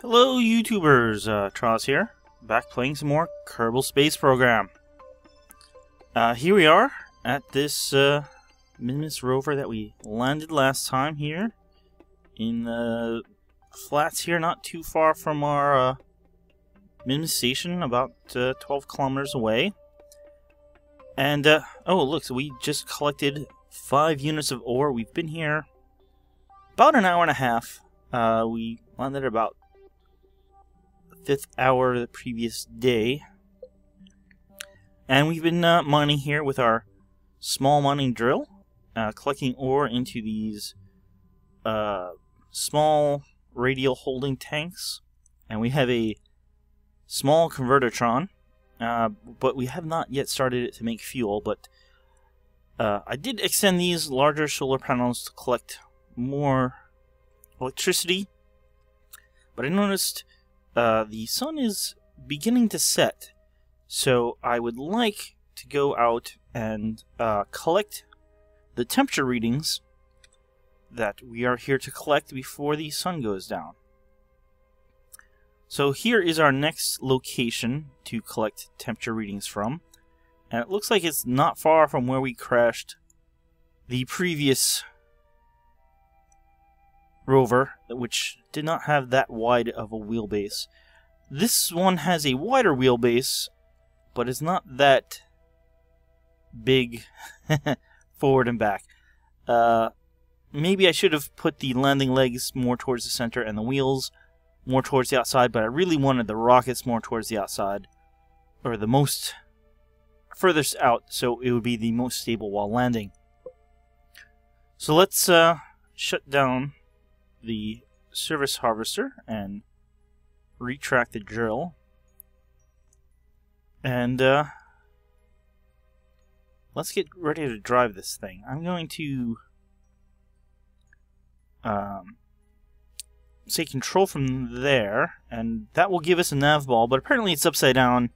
Hello YouTubers, TroZ here, back playing some more Kerbal Space Program. Here we are at this Minmus rover that we landed last time here in the flats here, not too far from our Minmus station, about 12 kilometers away. And oh look, so we just collected 5 units of ore. We've been here about an hour and a half. We landed about the 5th hour of the previous day, and we've been mining here with our small mining drill, collecting ore into these small radial holding tanks, and we have a small convertertron, but we have not yet started it to make fuel. But I did extend these larger solar panels to collect more electricity, but I noticed the sun is beginning to set, so I would like to go out and collect the temperature readings that we are here to collect before the sun goes down. So here is our next location to collect temperature readings from, and it looks like it's not far from where we crashed the previous rover, which did not have that wide of a wheelbase. This one has a wider wheelbase, but it's not that big forward and back. Maybe I should have put the landing legs more towards the center and the wheels more towards the outside, but I really wanted the rockets more towards the outside, or the most furthest out, so it would be the most stable while landing. So let's shut down the service harvester and retract the drill, and let's get ready to drive this thing. I'm going to say control from there, and that will give us a nav ball, but apparently it's upside down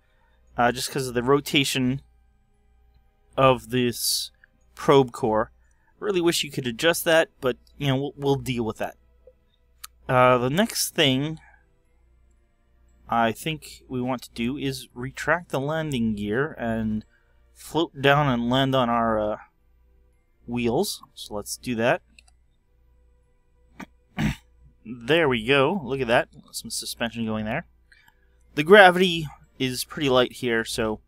just because of the rotation of this probe core. Really wish you could adjust that, but you know, we'll deal with that. The next thing I think we want to do is retract the landing gear and float down and land on our wheels. So let's do that. There we go. Look at that. Some suspension going there. The gravity is pretty light here, so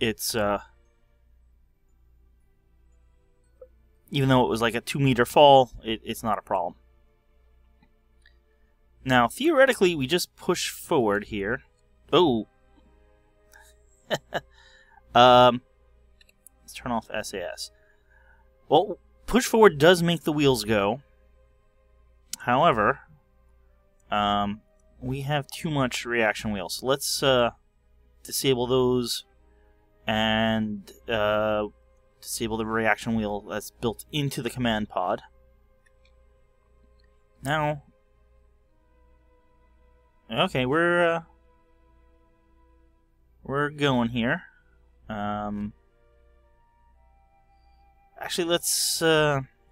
it's even though it was like a 2-meter fall, it's not a problem. Now, theoretically, we just push forward here. Oh! Let's turn off SAS. Well, push forward does make the wheels go. However, we have too much reaction wheels. So let's disable those and disable the reaction wheel that's built into the command pod. Now, okay, we're going here. Actually, let's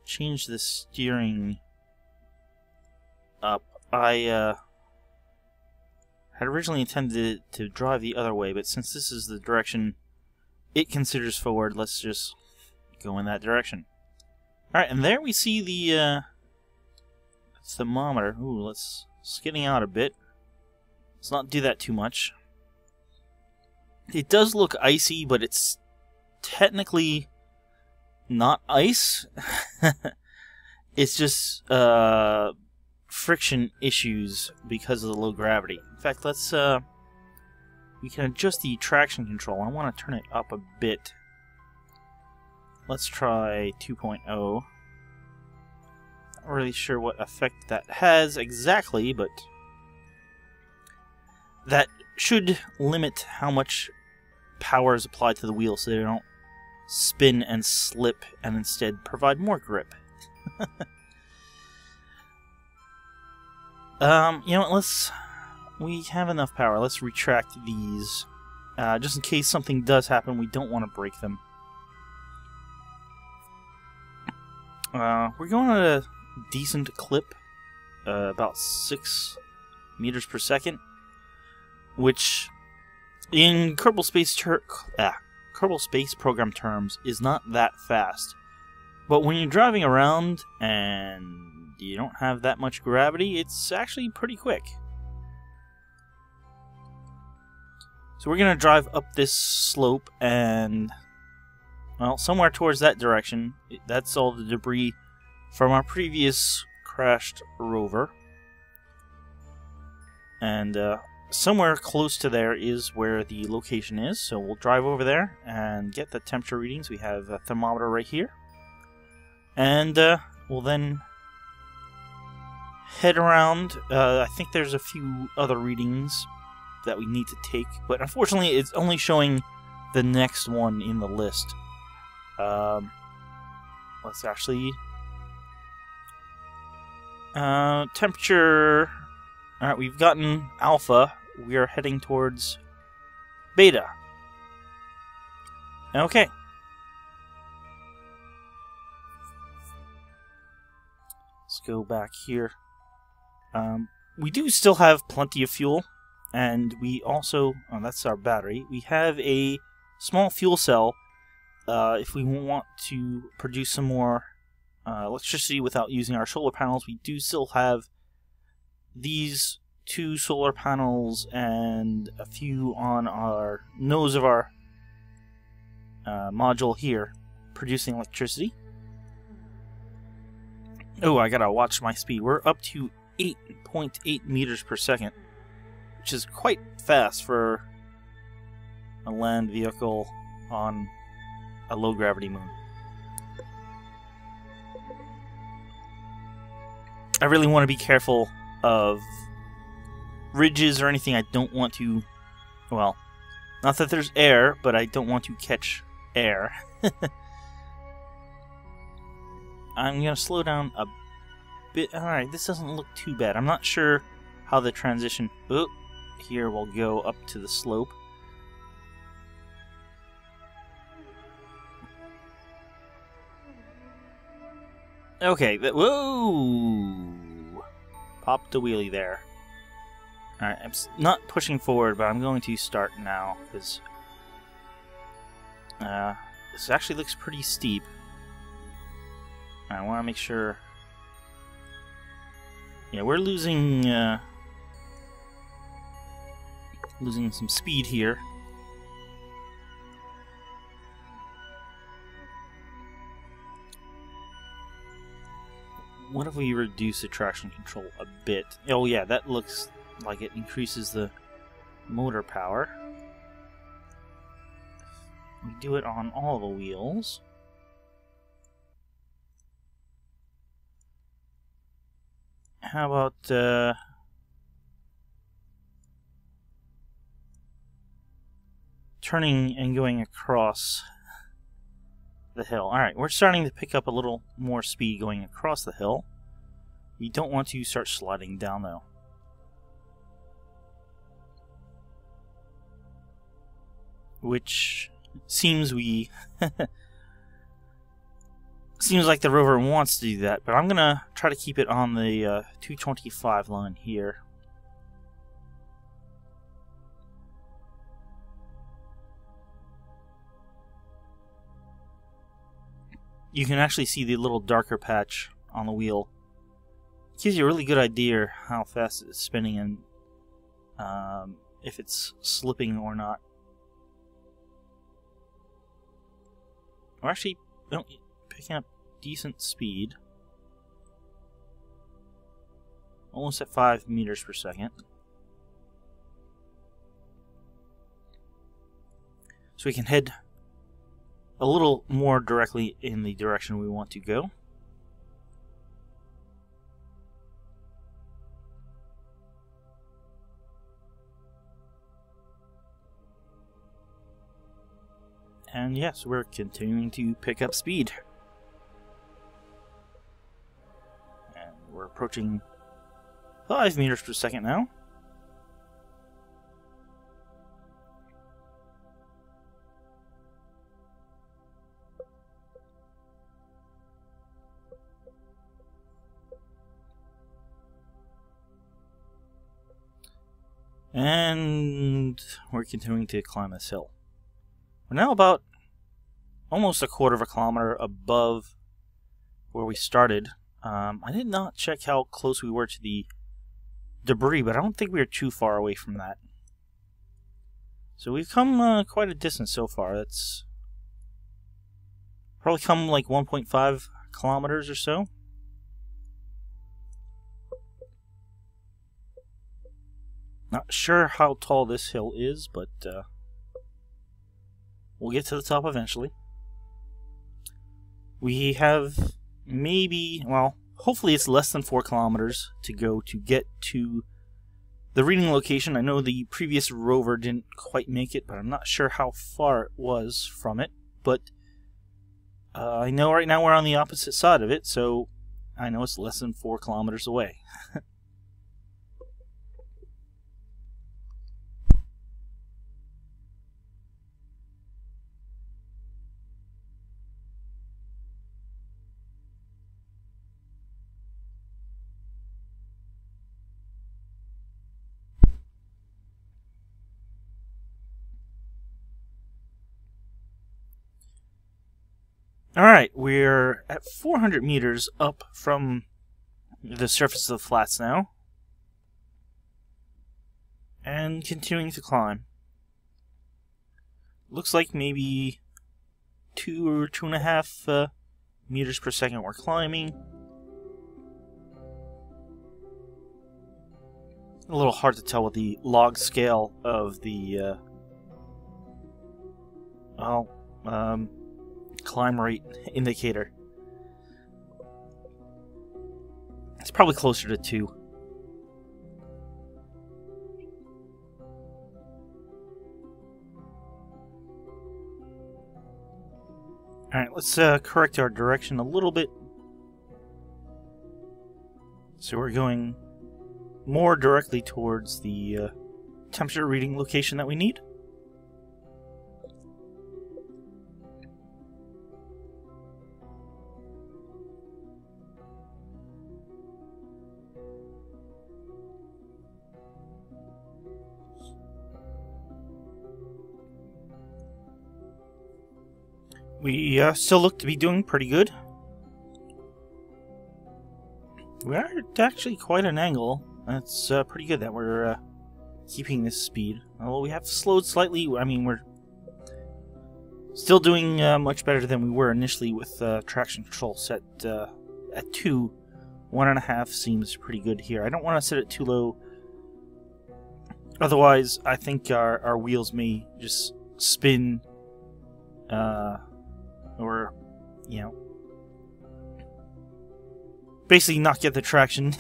change the steering up. I had originally intended to drive the other way, but since this is the direction it considers forward, let's just go in that direction. Alright, and there we see the thermometer. Ooh, let's skidding out a bit. Let's not do that too much. It does look icy, but it's technically not ice. It's just friction issues because of the low gravity. In fact, let's we can adjust the traction control. I want to turn it up a bit. Let's try 2.0. Not really sure what effect that has exactly, but that should limit how much power is applied to the wheel so they don't spin and slip, and instead provide more grip. You know what, we have enough power. Let's retract these. Just in case something does happen, we don't want to break them. We're going at a decent clip. about 6 meters per second, which in Kerbal Space Program terms is not that fast. But when you're driving around and you don't have that much gravity, it's actually pretty quick. So we're going to drive up this slope and, well, somewhere towards that direction. That's all the debris from our previous crashed rover. And somewhere close to there is where the location is. So we'll drive over there and get the temperature readings. We have a thermometer right here. And we'll then head around. I think there's a few other readings that we need to take, but unfortunately it's only showing the next one in the list. Let's actually... temperature... Alright, we've gotten alpha. We are heading towards beta. Okay. Let's go back here. We do still have plenty of fuel, and we also... Oh, that's our battery. We have a small fuel cell if we want to produce some more electricity without using our solar panels. We do still have these two solar panels and a few on our nose of our module here producing electricity. Oh, I gotta watch my speed. We're up to 8.8 meters per second, which is quite fast for a land vehicle on a low-gravity moon. I really want to be careful of ridges or anything. I don't want to... Well, not that there's air, but I don't want to catch air. I'm going to slow down a bit. Alright, this doesn't look too bad. I'm not sure how the transition... Oh, here we'll go up to the slope. Okay, whoa! Popped the wheelie there. Alright, I'm not pushing forward, but I'm going to start now, because... this actually looks pretty steep. I want to make sure... Yeah, we're losing... losing some speed here. What if we reduce the traction control a bit? Oh yeah, that looks like it increases the motor power. We do it on all the wheels. How about, turning and going across the hill. Alright, we're starting to pick up a little more speed going across the hill. We don't want to start sliding down, though. Which seems we... Seems like the rover wants to do that, but I'm gonna try to keep it on the 225 line here. You can actually see the little darker patch on the wheel. It gives you a really good idea how fast it's spinning and if it's slipping or not. Or actually, no, picking up decent speed, almost at 5 meters per second. So we can head a little more directly in the direction we want to go. And yes, we're continuing to pick up speed. We're approaching 5 meters per second now. And we're continuing to climb this hill. We're now about almost a quarter of a kilometer above where we started. I did not check how close we were to the debris, but I don't think we were too far away from that. So we've come quite a distance so far. That's probably come like 1.5 kilometers or so. Not sure how tall this hill is, but we'll get to the top eventually. We have maybe, well, hopefully it's less than 4 kilometers to go to get to the reading location. I know the previous rover didn't quite make it, but I'm not sure how far it was from it. But I know right now we're on the opposite side of it, so I know it's less than 4 kilometers away. Alright, we're at 400 meters up from the surface of the flats now. And continuing to climb. Looks like maybe 2 or 2.5 meters per second we're climbing. A little hard to tell with the log scale of the climb rate indicator. It's probably closer to 2. Alright, let's correct our direction a little bit. So we're going more directly towards the temperature reading location that we need. We still look to be doing pretty good. We are at actually quite an angle. That's pretty good that we're keeping this speed. Although we have slowed slightly. I mean, we're still doing much better than we were initially with traction control set at 2. 1.5 seems pretty good here. I don't want to set it too low. Otherwise, I think our wheels may just spin. Or, you know, basically not get the traction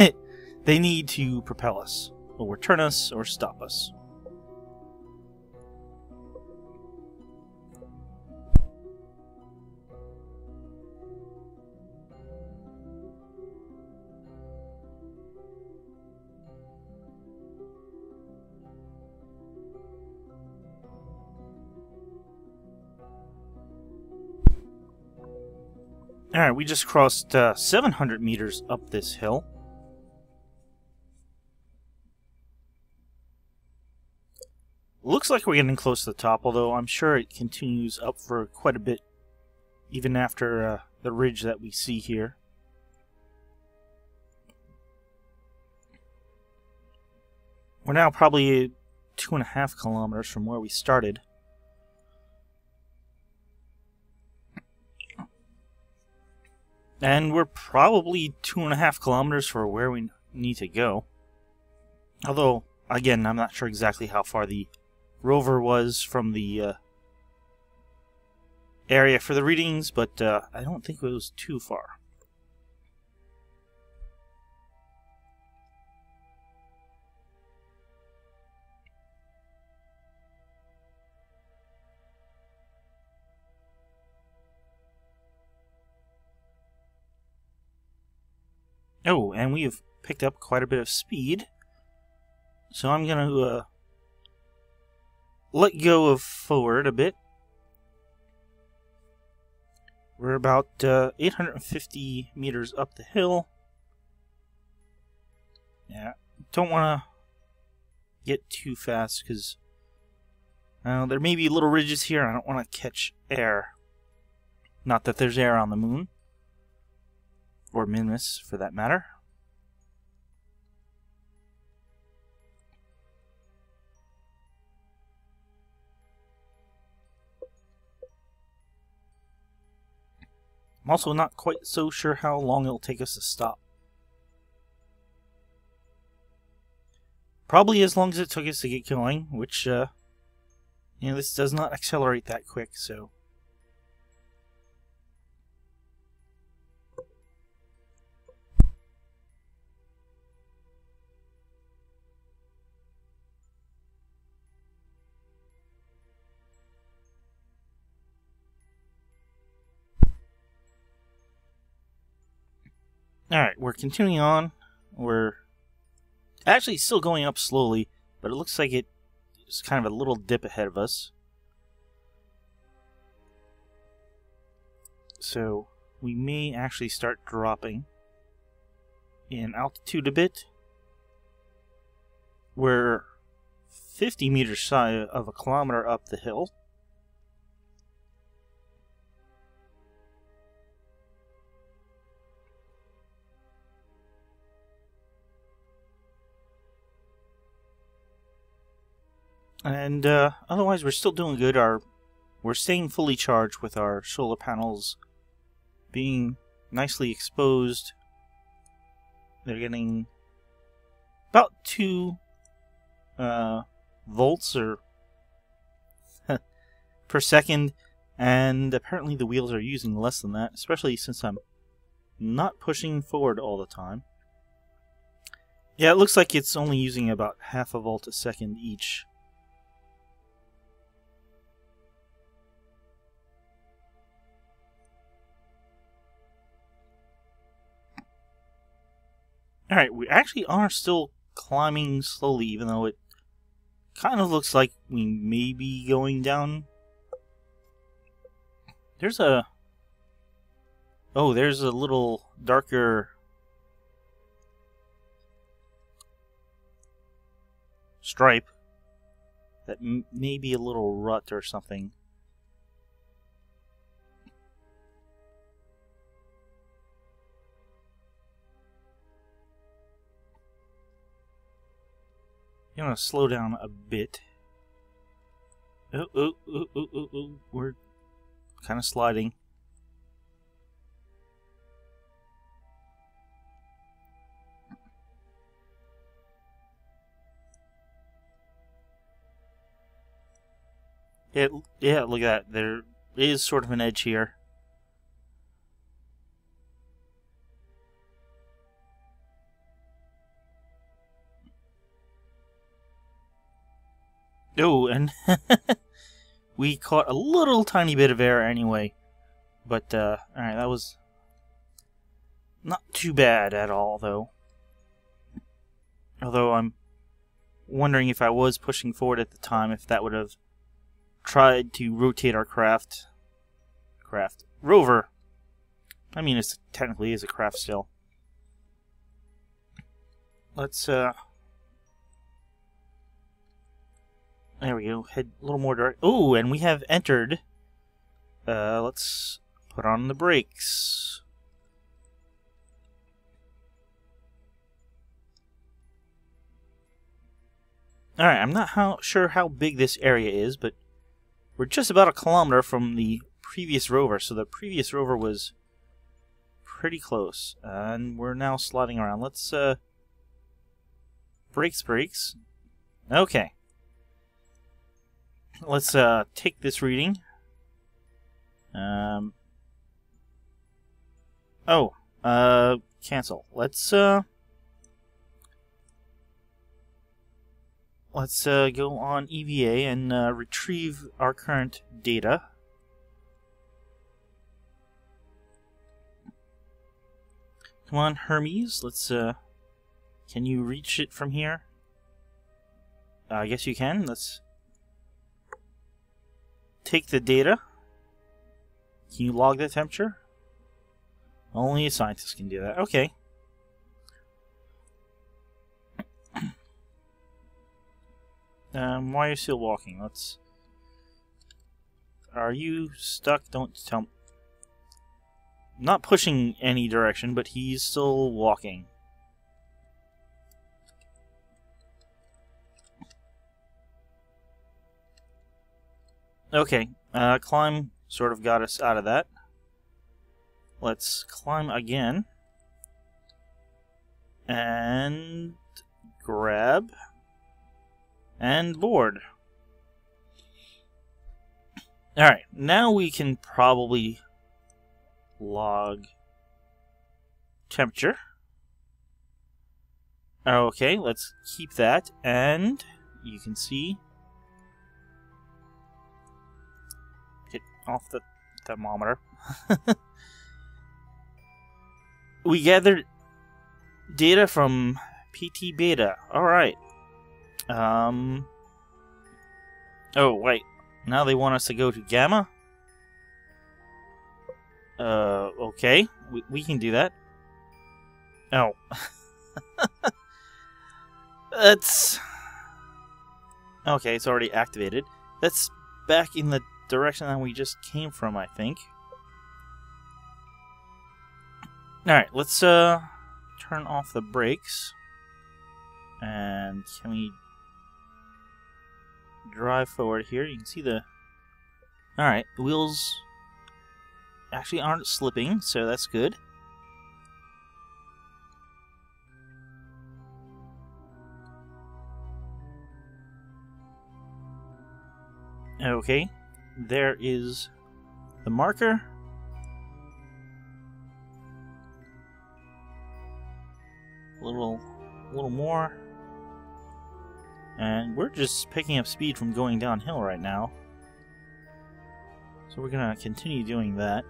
they need to propel us, or turn us, or stop us. Alright, we just crossed 700 meters up this hill. Looks like we're getting close to the top, although I'm sure it continues up for quite a bit, even after the ridge that we see here. We're now probably 2.5 kilometers from where we started. And we're probably 2.5 kilometers for where we need to go. Although, again, I'm not sure exactly how far the rover was from the area for the readings, but I don't think it was too far. Oh, and we have picked up quite a bit of speed, so I'm going to let go of forward a bit. We're about 850 meters up the hill. Yeah, don't want to get too fast because there may be little ridges here. I don't want to catch air. Not that there's air on the moon. Or Minmus, for that matter. I'm also not quite so sure how long it'll take us to stop. Probably as long as it took us to get going, which, you know, this does not accelerate that quick, so... Alright, we're continuing on. We're actually still going up slowly, but it looks like it's kind of a little dip ahead of us. So we may actually start dropping in altitude a bit. We're 50 meters shy of a kilometer up the hill. And otherwise, we're still doing good. We're staying fully charged with our solar panels being nicely exposed. They're getting about 2 volts or per second, and apparently the wheels are using less than that, especially since I'm not pushing forward all the time. Yeah, it looks like it's only using about half a volt a second each. Alright, we actually are still climbing slowly, even though it kind of looks like we may be going down. There's a... Oh, there's a little darker stripe that may be a little rut or something. I'm gonna slow down a bit. Oh, we're kind of sliding. Yeah, look at that. There is sort of an edge here. Oh, and we caught a little tiny bit of air anyway, but alright, that was not too bad at all, though. Although I'm wondering if I was pushing forward at the time, if that would have tried to rotate our rover. I mean, it technically is a craft still. Let's there we go. Head a little more direct. Oh, and we have entered. Let's put on the brakes. Alright, I'm not sure how big this area is, but we're just about a kilometer from the previous rover, so the previous rover was pretty close. And we're now sliding around. Let's, brakes. Okay. Let's take this reading. Cancel. Let's go on EVA and retrieve our current data. Come on, Hermes. Let's can you reach it from here? I guess you can. Let's take the data. Can you log the temperature? Only a scientist can do that. Okay. Why are you still walking? Let's... Are you stuck? Don't tell me. Not pushing any direction, but he's still walking. Okay, climb sort of got us out of that. Let's climb again. And... grab. And board. Alright, now we can probably log temperature. Okay, let's keep that, and you can see... Get off the thermometer. We gathered data from PT Beta. Alright. Oh, wait. Now they want us to go to Gamma? Okay. We can do that. Oh. That's... Okay, it's already activated. That's back in the direction that we just came from, I think. Alright, let's turn off the brakes. And can we drive forward here? You can see the... Alright, the wheels actually aren't slipping, so that's good. Okay, there is the marker. A little more. And we're just picking up speed from going downhill right now. So we're going to continue doing that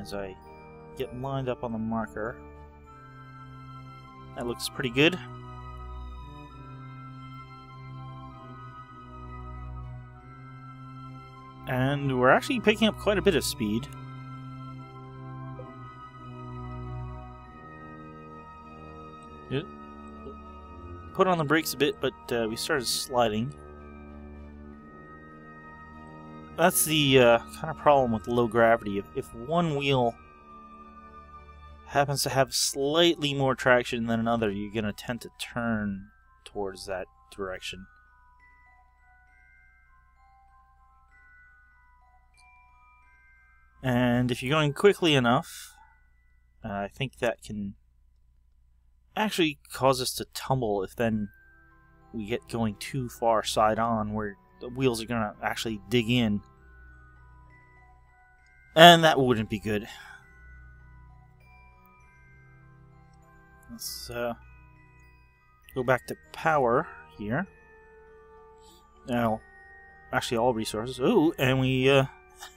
as I get lined up on the marker. That looks pretty good. And we're actually picking up quite a bit of speed. Good. Put on the brakes a bit, but we started sliding. That's the kind of problem with low gravity. If one wheel happens to have slightly more traction than another, you're going to tend to turn towards that direction. And if you're going quickly enough, I think that can... actually cause us to tumble if then we get going too far side on, where the wheels are going to actually dig in. And that wouldn't be good. Let's go back to power here. Now, actually all resources. Ooh, and we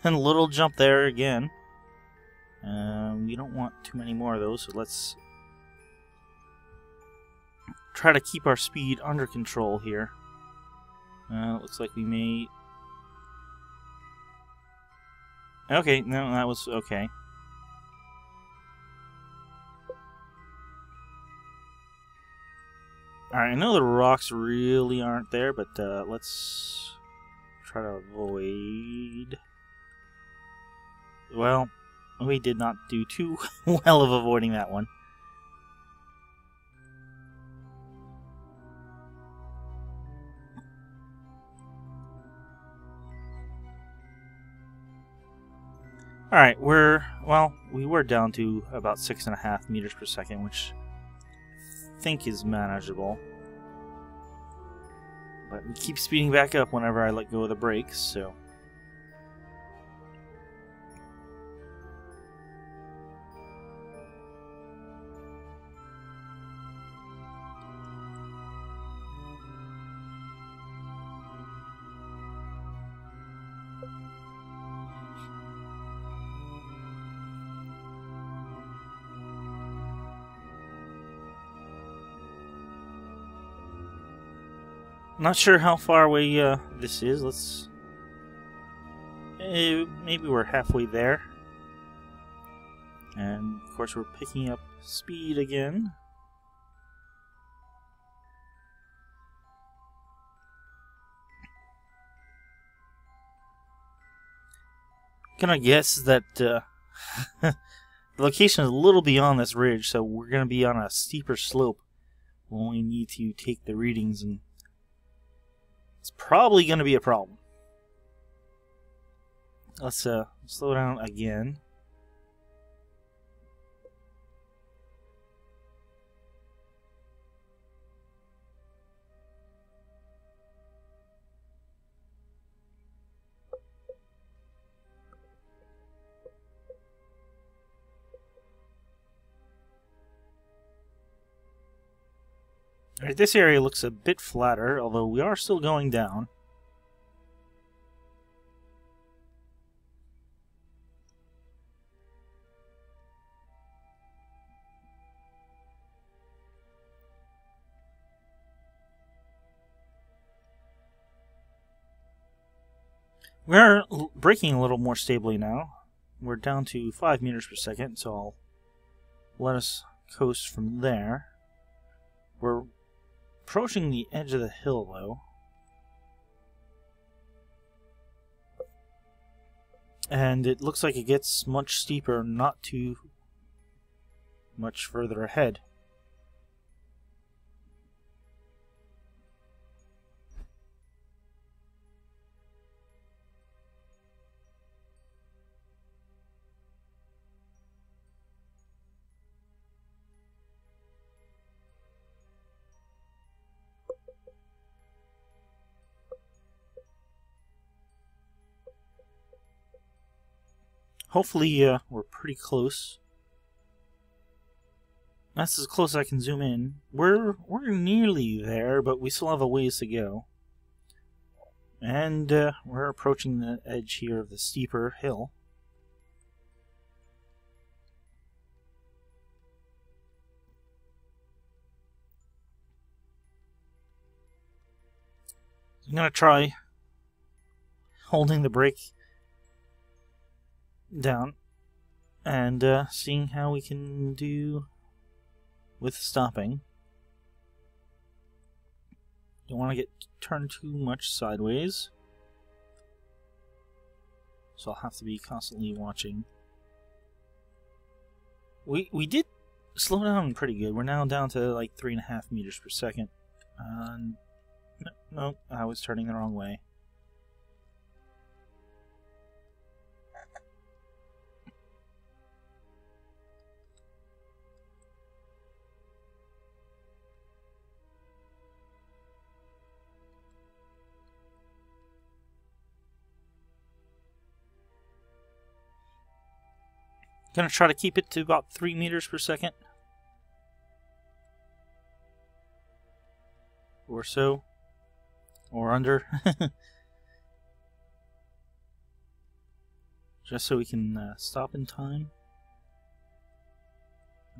and a little jump there again. We don't want too many more of those, so let's try to keep our speed under control here. Looks like we may... Okay, no, that was okay. Alright, I know the rocks really aren't there, but let's try to avoid... Well, we did not do too well of avoiding that one. Alright, we were down to about 6.5 meters per second, which I think is manageable. But we keep speeding back up whenever I let go of the brakes, so... Not sure how far away this is. Let's... maybe we're halfway there. And, of course, we're picking up speed again. gonna guess that the location is a little beyond this ridge, so we're gonna be on a steeper slope. We'll only need to take the readings, and it's probably gonna be a problem. Let's slow down again. Alright, this area looks a bit flatter, although we are still going down. We are braking a little more stably now. We're down to 5 meters per second, so I'll let us coast from there. We're approaching the edge of the hill, though. And it looks like it gets much steeper, not too much further ahead. Hopefully, we're pretty close. That's as close as I can zoom in. We're nearly there, but we still have a ways to go. And we're approaching the edge here of the steeper hill. I'm gonna try holding the brake down and seeing how we can do with stopping. Don't want to get turned too much sideways, so I'll have to be constantly watching. We did slow down pretty good. We're now down to like 3.5 meters per second. No, I was turning the wrong way. Gonna try to keep it to about 3 meters per second or so, or under, just so we can stop in time.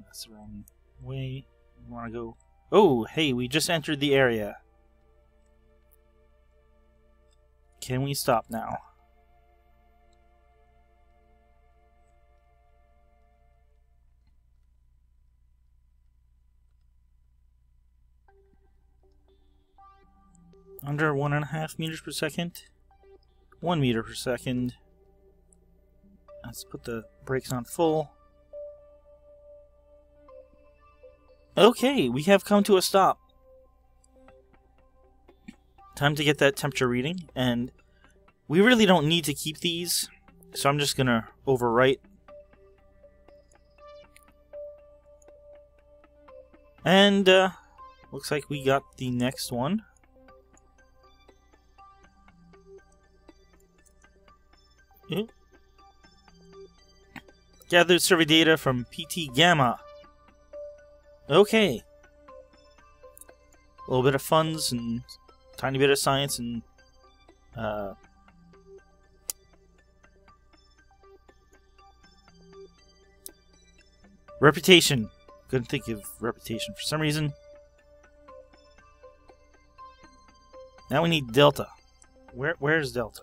That's the wrong way. We want to go. Oh, hey, we just entered the area. Can we stop now? Under 1.5 meters per second, 1 meter per second. Let's put the brakes on full. Okay, we have come to a stop. Time to get that temperature reading, and we really don't need to keep these, so I'm just gonna overwrite. And looks like we got the next one. Mm-hmm. Gathered survey data from PT Gamma. Okay. A little bit of funds and a tiny bit of science and reputation. Couldn't think of reputation for some reason. Now we need Delta. Where's Delta?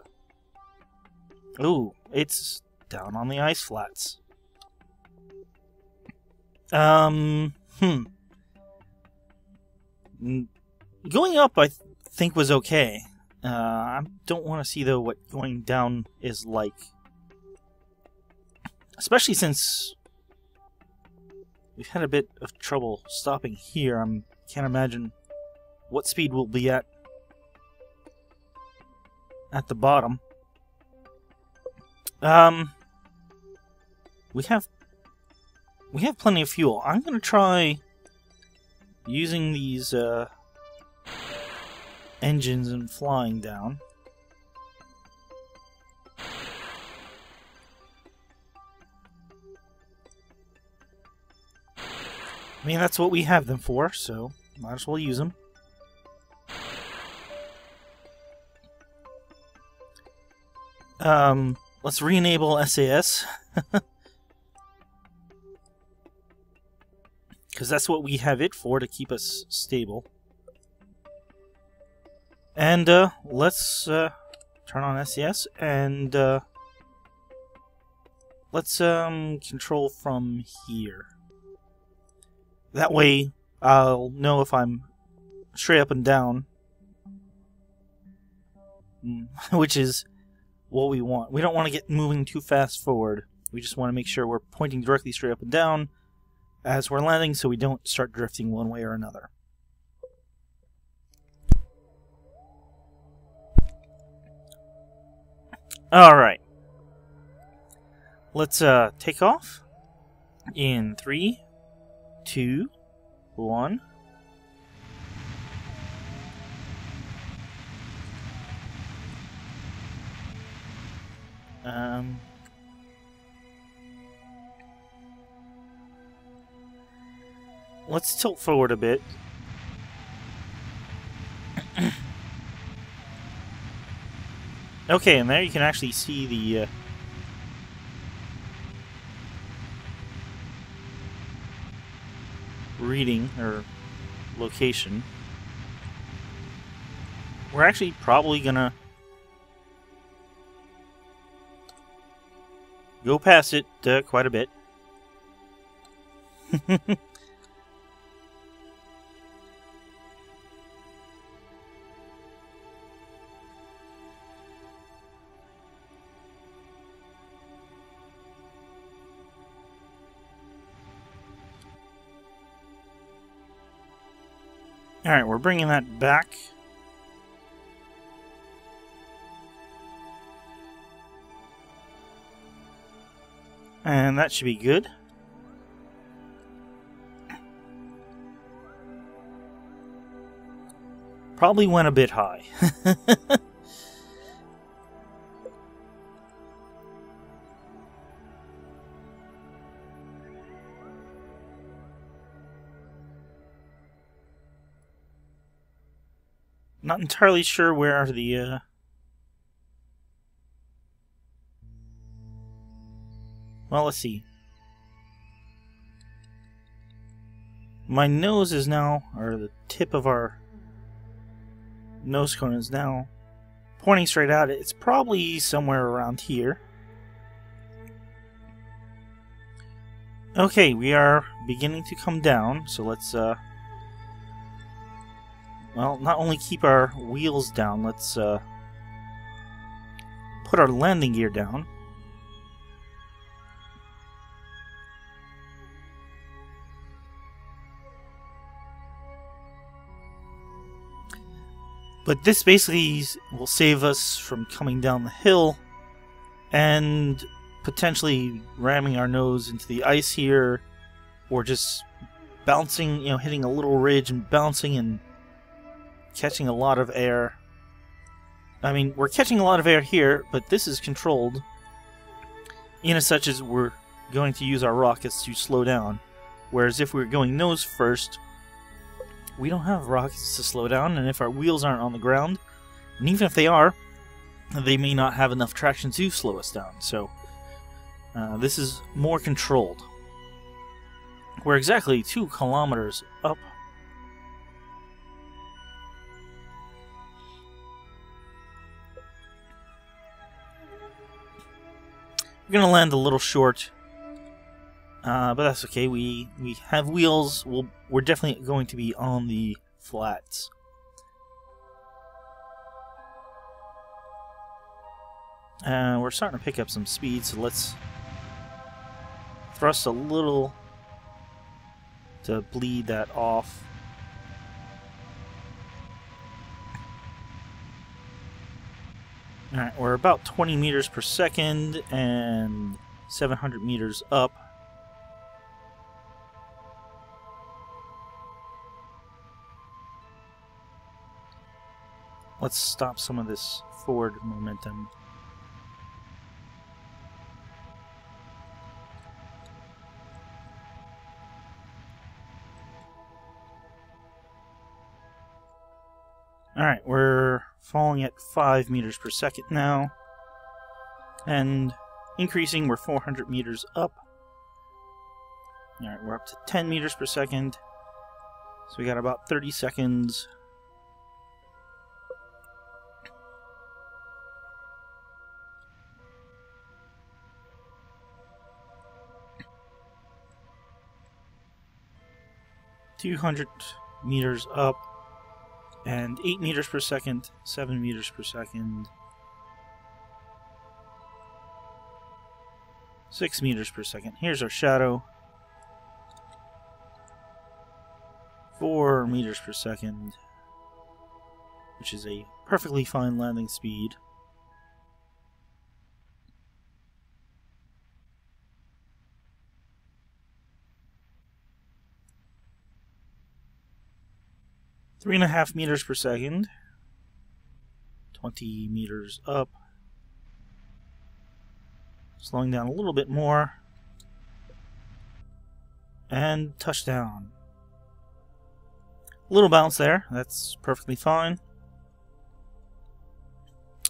Ooh, it's down on the ice flats. Going up, I think, was okay. I don't want to see, though, what going down is like. Especially since we've had a bit of trouble stopping here. I can't imagine what speed we'll be at the bottom. We have plenty of fuel. I'm gonna try using these engines and flying down. I mean, that's what we have them for, so might as well use them. Let's re-enable SAS. Because that's what we have it for, to keep us stable. And let's turn on SAS, and let's control from here. That way, I'll know if I'm straight up and down, which is what we want. We don't want to get moving too fast forward. We just want to make sure we're pointing directly straight up and down as we're landing, so we don't start drifting one way or another. Alright. Let's take off in 3, 2, 1. Let's tilt forward a bit. Okay, and there you can actually see the reading or location. We're actually probably gonna go past it quite a bit. Alright, we're bringing that back. And that should be good. Probably went a bit high. Not entirely sure where the well, let's see. My nose is now, or the tip of our nose cone is now pointing straight at it. It's probably somewhere around here. Okay, we are beginning to come down, so let's well, not only keep our wheels down, let's put our landing gear down. But this basically will save us from coming down the hill and potentially ramming our nose into the ice here, or just bouncing, you know, hitting a little ridge and bouncing and catching a lot of air. I mean, we're catching a lot of air here, but this is controlled in as such as we're going to use our rockets to slow down. Whereas if we're going nose first, we don't have rockets to slow down, and if our wheels aren't on the ground, and even if they are, they may not have enough traction to slow us down. So this is more controlled. We're exactly 2 kilometers up. We're gonna land a little short, but that's okay. We have wheels. We're definitely going to be on the flats. We're starting to pick up some speed, so let's Thrust a little to bleed that off. Alright, we're about 20 meters per second and 700 meters up. Let's stop some of this forward momentum. Alright, we're falling at 5 meters per second now, and increasing, we're 400 meters up. Alright, we're up to 10 meters per second, so we got about 30 seconds. $200 meters up, and 8 meters per second, 7 meters per second, 6 meters per second. Here's our shadow. 4 meters per second, which is a perfectly fine landing speed. Three and a half meters per second, 20 meters up, slowing down a little bit more, and touchdown. A little bounce there, that's perfectly fine.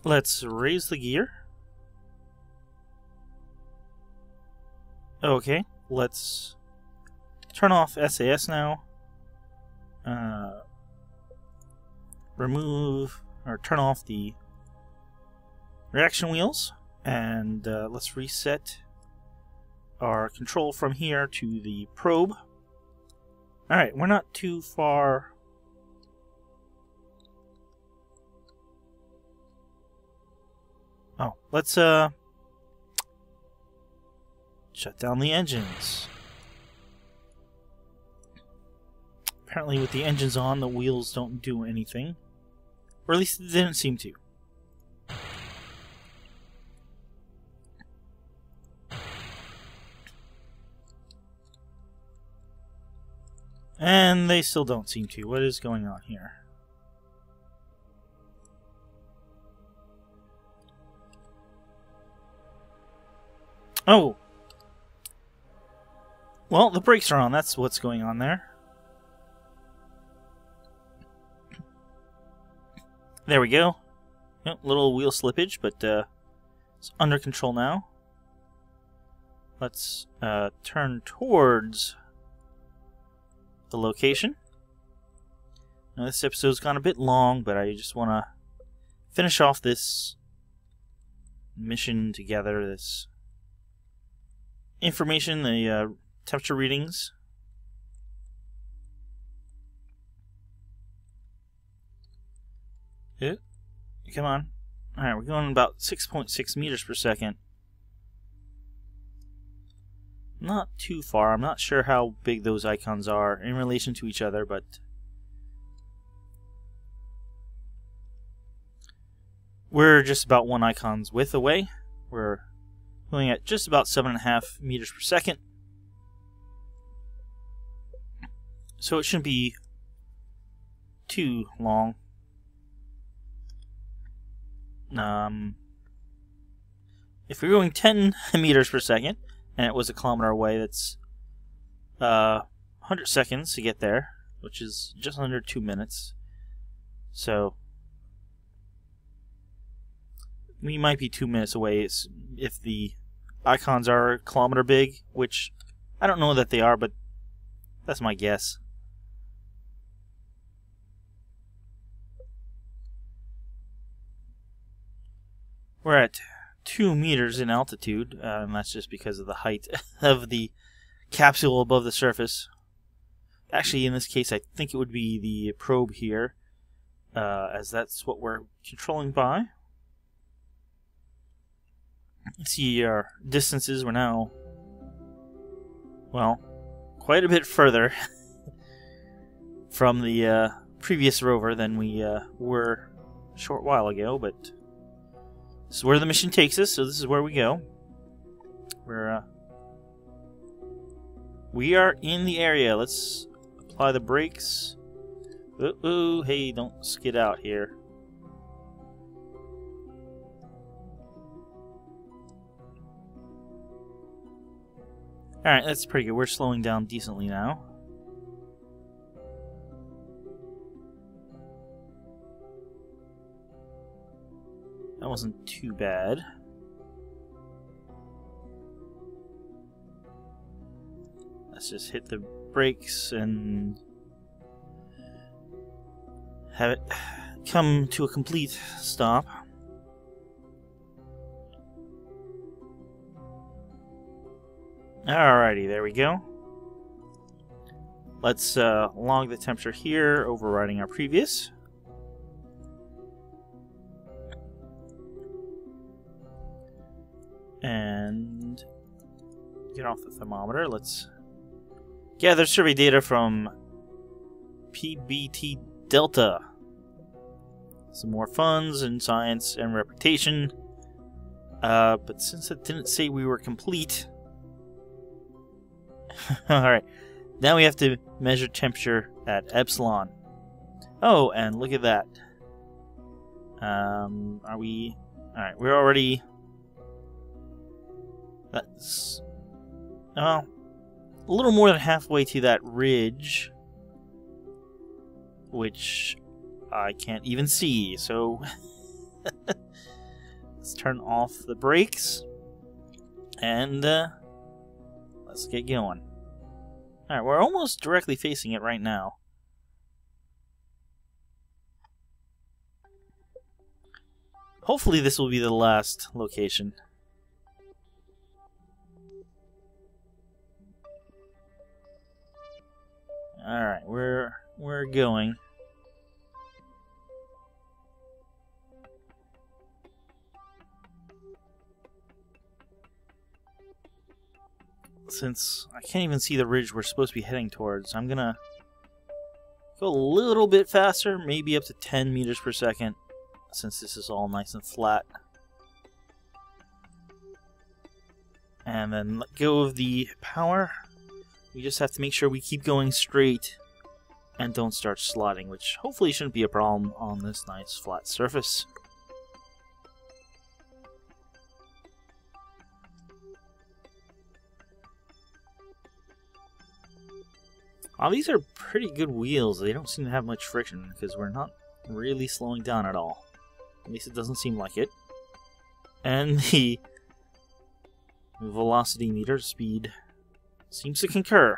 Let's raise the gear. Okay, let's turn off SAS now. Remove or turn off the reaction wheels, and let's reset our control from here to the probe. Alright, we're not too far . Oh, let's shut down the engines. Apparently with the engines on, the wheels don't do anything. Or at least it didn't seem to. And they still don't seem to. What is going on here? Oh! Well, the brakes are on. That's what's going on there. There we go. Yep, little wheel slippage, but it's under control now. Let's turn towards the location. Now, this episode's gone a bit long, but I just want to finish off this mission together, this information, the temperature readings. Come on. Alright, we're going about 6.6 meters per second. Not too far. I'm not sure how big those icons are in relation to each other, but we're just about one icon's width away. We're going at just about 7.5 meters per second. So it shouldn't be too long. If we're going 10 meters per second, and it was a kilometer away, that's 100 seconds to get there, which is just under 2 minutes. So we might be 2 minutes away if the icons are a kilometer big, which I don't know that they are, but that's my guess. We're at 2 meters in altitude, and that's just because of the height of the capsule above the surface. Actually, in this case, I think it would be the probe here, as that's what we're controlling by. Let's see our distances. We're now well, quite a bit further from the previous rover than we were a short while ago, but this is where the mission takes us, so this is where we go. We are in the area. Let's apply the brakes. Uh-oh, hey, don't skid out here. Alright, that's pretty good. We're slowing down decently now. That wasn't too bad. Let's just hit the brakes and have it come to a complete stop. Alrighty, there we go. Let's log the temperature here, overriding our previous. And get off the thermometer. Let's gather survey data from PBT Delta. Some more funds in science and reputation. But since it didn't say we were complete... Alright, now we have to measure temperature at epsilon. Oh, and look at that. Are we... Alright, we're already... That's... well, a little more than halfway to that ridge, which I can't even see, so... Let's turn off the brakes, and... let's get going. Alright, we're almost directly facing it right now. Hopefully this will be the last location. Alright, we're going. Since I can't even see the ridge we're supposed to be heading towards, I'm gonna go a little bit faster, maybe up to 10 meters per second, since this is all nice and flat. And then let go of the power. We just have to make sure we keep going straight and don't start sliding, which hopefully shouldn't be a problem on this nice flat surface. Wow, these are pretty good wheels. They don't seem to have much friction because we're not really slowing down at all. At least it doesn't seem like it. And the velocity meter speed seems to concur.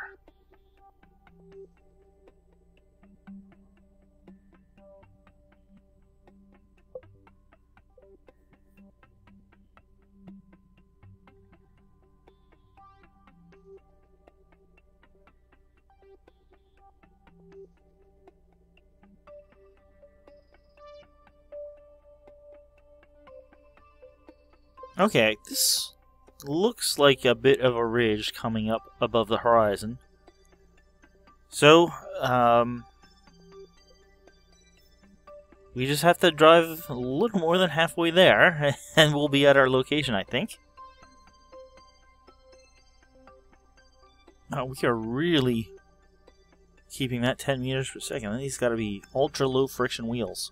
Okay, this looks like a bit of a ridge coming up above the horizon. So, we just have to drive a little more than halfway there, and we'll be at our location, I think. Oh, we are really keeping that 10 meters per second. These gotta be ultra-low friction wheels.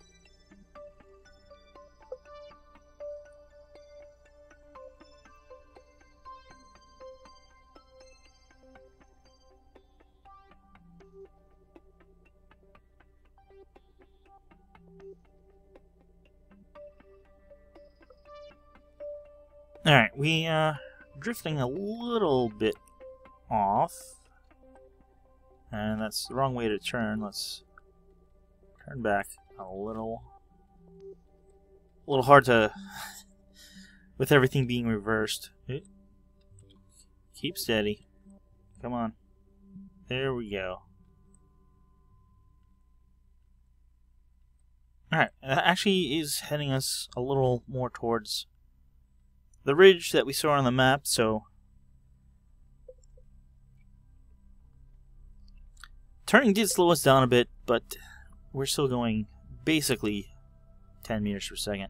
Alright, we are drifting a little bit off, and that's the wrong way to turn. Let's turn back a little. A little hard to, with everything being reversed. Keep steady. Come on. There we go. Alright, that actually is heading us a little more towards the ridge that we saw on the map, so Turning did slow us down a bit, but we're still going basically 10 meters per second.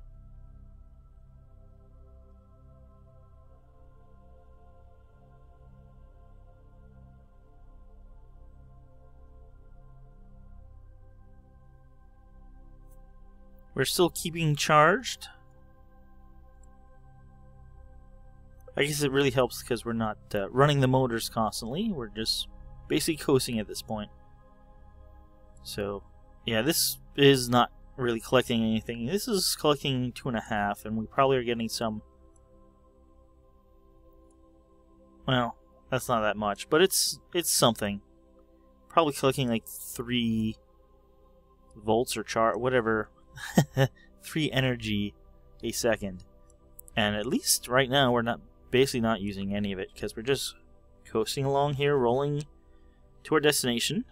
We're still keeping charged. I guess it really helps because we're not running the motors constantly. We're just basically coasting at this point. So, yeah, this is not really collecting anything. This is collecting 2.5, and we probably are getting some... Well, that's not that much, but it's something. Probably collecting like 3 volts or whatever. 3 energy a second, and at least right now we're basically not using any of it because we're just coasting along here, rolling to our destination.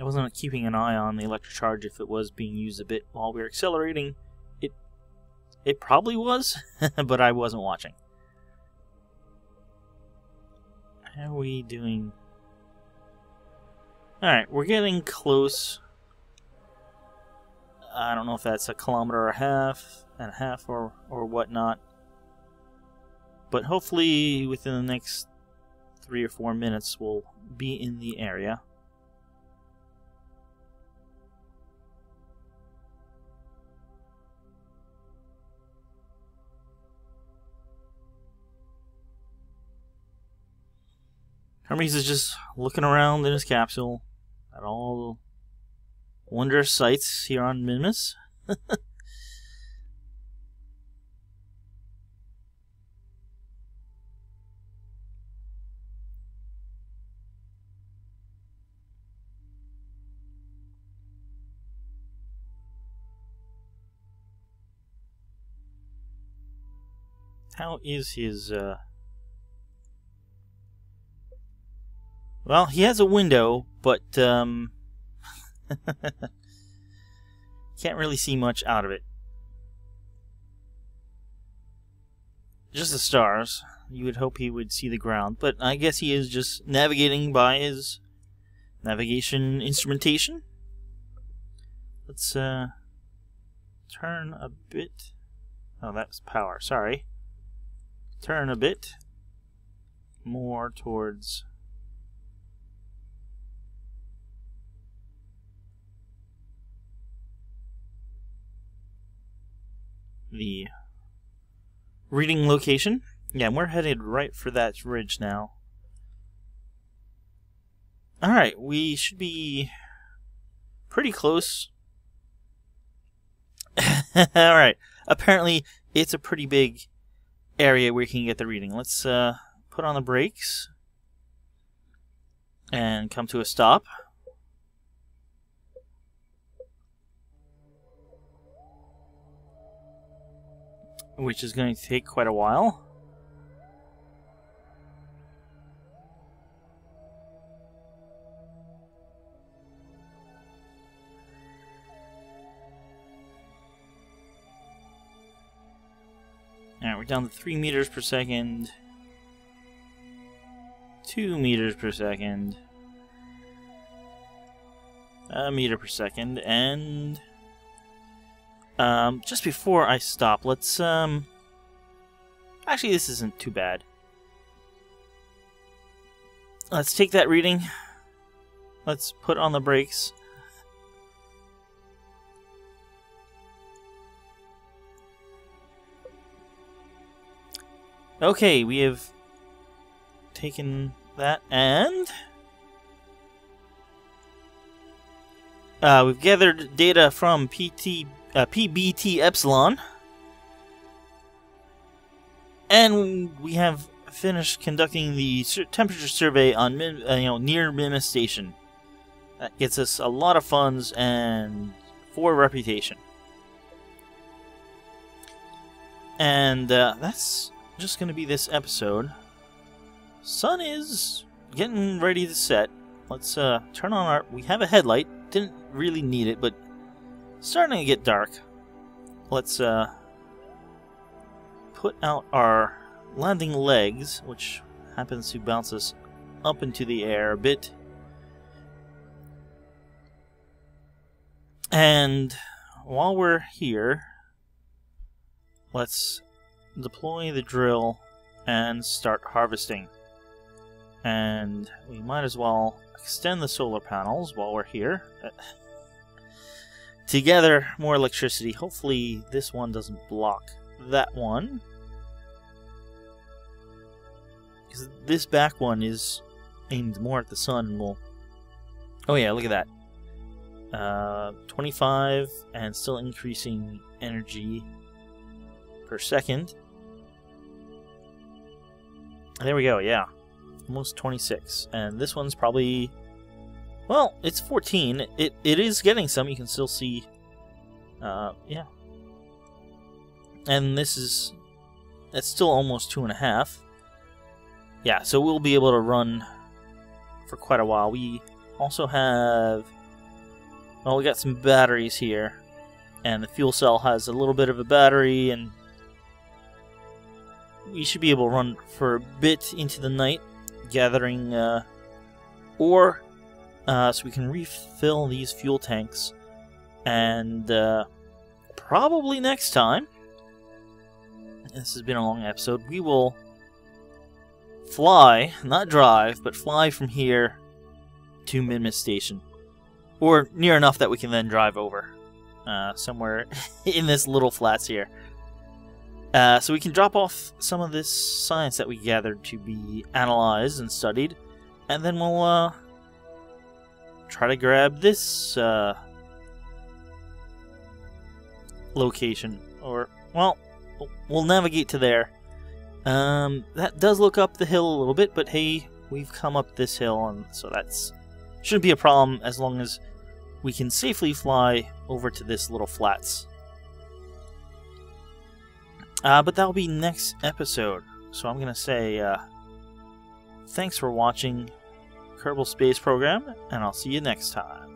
I wasn't keeping an eye on the electric charge if it was being used a bit while we were accelerating. It probably was, but I wasn't watching. How are we doing? Alright, we're getting close. I don't know if that's 1.5 kilometers or whatnot. But hopefully within the next 3 or 4 minutes we'll be in the area. Hermes is just looking around in his capsule at all the wondrous sights here on Minmus. How is his Well, he has a window, but can't really see much out of it. Just the stars. You would hope he would see the ground, but I guess he is just navigating by his navigation instrumentation. Let's turn a bit. Oh, that's power. Sorry. Turn a bit more towards... the reading location. Yeah, and we're headed right for that ridge now. Alright, we should be pretty close. Alright, apparently it's a pretty big area where you can get the reading. Let's put on the brakes and come to a stop. Which is going to take quite a while. Alright, we're down to 3 meters per second. 2 meters per second. 1 meter per second, and... just before I stop, let's, actually this isn't too bad. Let's take that reading. Let's put on the brakes. Okay, we have taken that and... we've gathered data from PBT Epsilon, and we have finished conducting the temperature survey on near Minmus Station. That gets us a lot of funds and 4 reputation, and that's just going to be this episode. Sun is getting ready to set. Let's turn on our. We have a headlight. Didn't really need it, but. Starting to get dark. Let's put out our landing legs, which happens to bounce us up into the air a bit. And while we're here, let's deploy the drill and start harvesting. And we might as well extend the solar panels while we're here. To gather more electricity. Hopefully this one doesn't block that one, because this back one is aimed more at the sun and will... Oh yeah, look at that. 25 and still increasing energy per second. There we go, yeah. Almost 26. And this one's probably... Well, it's 14. It is getting some. You can still see... yeah. And this is... That's still almost 2.5. Yeah, so we'll be able to run for quite a while. We also have... Well, we got some batteries here. And the fuel cell has a little bit of a battery, and... we should be able to run for a bit into the night, gathering ore, so we can refill these fuel tanks. And probably next time, this has been a long episode, we will fly, not drive, but fly from here to Minmus Station. Or near enough that we can then drive over somewhere in this little flats here. So we can drop off some of this science that we gathered to be analyzed and studied, and then we'll try to grab this location, or, well, we'll navigate to there. That does look up the hill a little bit, but hey, we've come up this hill, and so that's shouldn't be a problem as long as we can safely fly over to this little flats. But that'll be next episode. So I'm going to say thanks for watching Kerbal Space Program, and I'll see you next time.